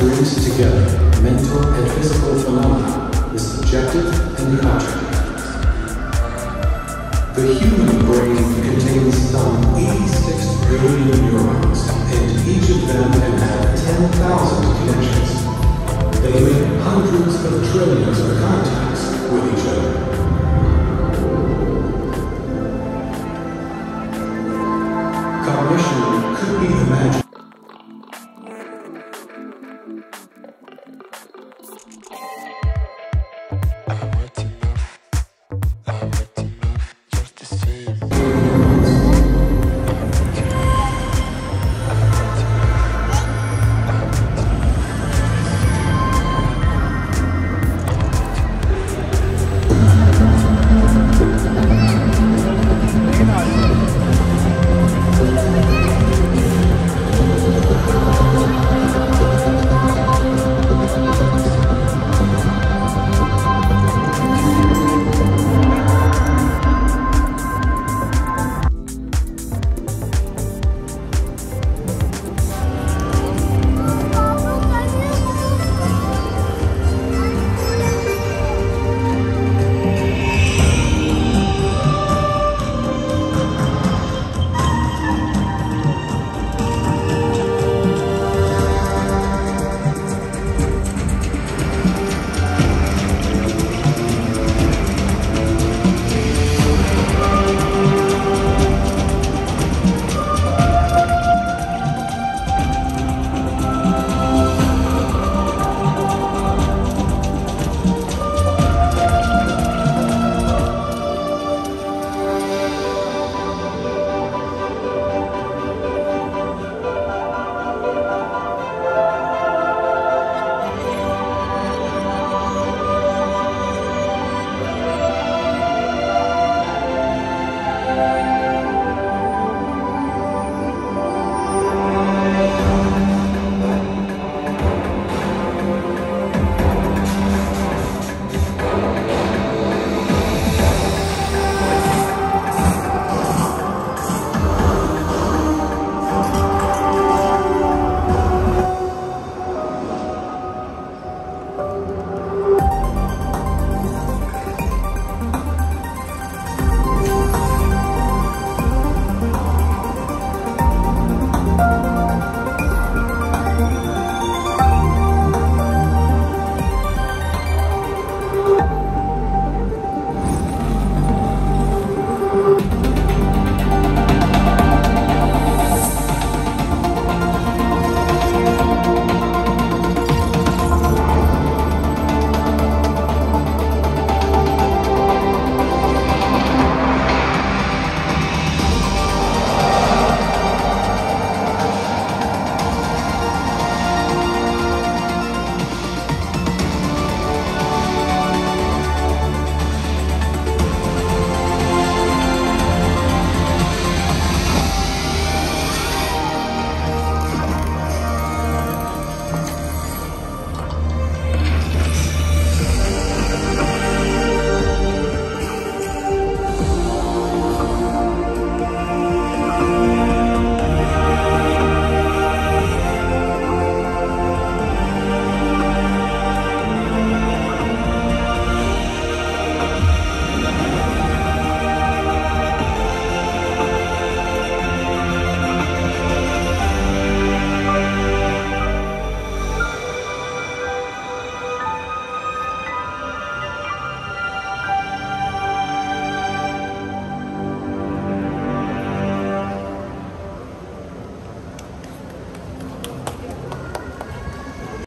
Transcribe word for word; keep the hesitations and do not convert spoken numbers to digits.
Brings together mental and physical phenomena, the subjective and the objective. The human brain contains some eighty-six billion neurons, and each of them can have ten thousand connections. They make hundreds of trillions of contacts with each other. Cognition could be imagined